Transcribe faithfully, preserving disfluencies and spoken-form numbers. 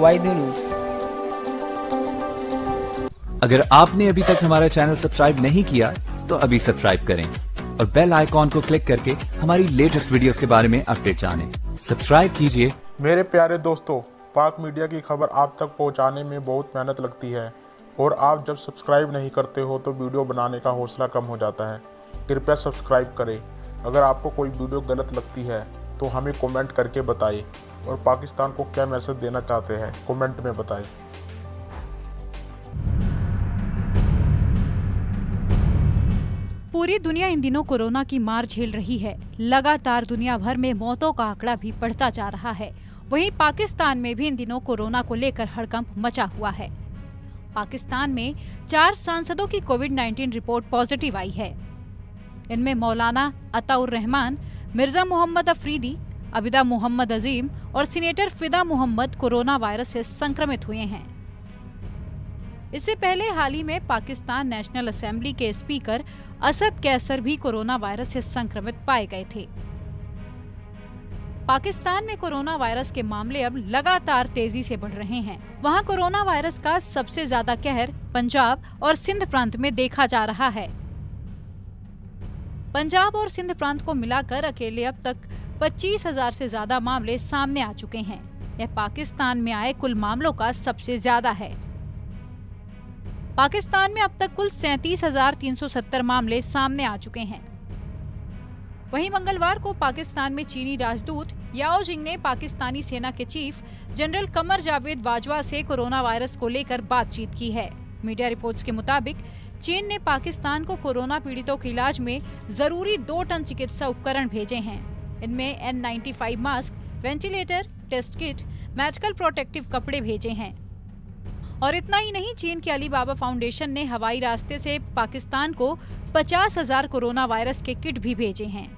वाहिद news. अगर आपने अभी तक हमारा चैनल सब्सक्राइब नहीं किया तो अभी सब्सक्राइब करें और बेल आइकॉन को क्लिक करके हमारी लेटेस्ट वीडियोस के बारे में अपडेट जानें। सब्सक्राइब कीजिए। मेरे प्यारे दोस्तों, पाक मीडिया की खबर आप तक पहुंचाने में बहुत मेहनत लगती है और आप जब सब्सक्राइब नहीं करते हो तो वीडियो बनाने का हौसला कम हो जाता है। कृपया सब्सक्राइब करें। अगर आपको कोई वीडियो गलत लगती है तो हमें कमेंट करके बताएं और पाकिस्तान को क्या मैसेज देना चाहते हैं कमेंट में बताएं। पूरी दुनिया इन दिनों कोरोना की मार झेल रही है। लगातार दुनिया भर में मौतों का आंकड़ा भी बढ़ता जा रहा है। वहीं पाकिस्तान में भी इन दिनों कोरोना को लेकर हड़कंप मचा हुआ है। पाकिस्तान में चार सांसदों की कोविड उन्नीस रिपोर्ट पॉजिटिव आई है। इनमें मौलाना अताउर रहमान, मिर्जा मोहम्मद अफरीदी, अबीदा मोहम्मद अजीम और सीनेटर फिदा मोहम्मद कोरोना वायरस से संक्रमित हुए हैं। इससे पहले हाल ही में पाकिस्तान नेशनल असेंबली के स्पीकर असद कैसर भी कोरोना वायरस से संक्रमित पाए गए थे। पाकिस्तान में कोरोना वायरस के मामले अब लगातार तेजी से बढ़ रहे हैं। वहां कोरोना वायरस का सबसे ज्यादा कहर पंजाब और सिंध प्रांत में देखा जा रहा है। पंजाब और सिंध प्रांत को मिलाकर अकेले अब तक पच्चीस हजार से ज्यादा मामले सामने आ चुके हैं। यह पाकिस्तान में आए कुल मामलों का सबसे ज्यादा है। पाकिस्तान में अब तक कुल सैंतीस हजार तीन सौ सत्तर मामले सामने आ चुके हैं। वहीं मंगलवार को पाकिस्तान में चीनी राजदूत याओ जिंग ने पाकिस्तानी सेना के चीफ जनरल कमर जावेद वाजवा से कोरोना वायरस को लेकर बातचीत की है। मीडिया रिपोर्ट्स के मुताबिक चीन ने पाकिस्तान को कोरोना पीड़ितों के इलाज में जरूरी दो टन चिकित्सा उपकरण भेजे हैं। इनमें N ninety five mask, ventilator, test kit, medical protective कपड़े भेजे हैं। और इतना ही नहीं, चीन के अलीबाबा फाउंडेशन ने हवाई रास्ते से पाकिस्तान को पचास हजार कोरोना वायरस के किट भी भेजे हैं।